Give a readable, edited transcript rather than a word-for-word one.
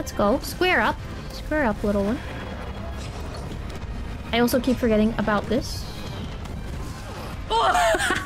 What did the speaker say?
Let's go. Square up. Square up, little one. I also keep forgetting about this. Oh!